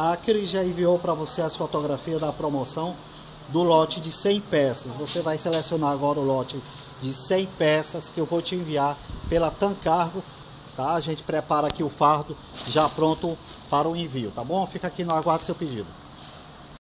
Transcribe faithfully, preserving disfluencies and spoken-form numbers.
A Acre já enviou para você as fotografias da promoção do lote de cem peças. Você vai selecionar agora o lote de cem peças que eu vou te enviar pela TanCargo, tá? A gente prepara aqui o fardo já pronto para o envio, tá bom? Fica aqui no aguardo do seu pedido.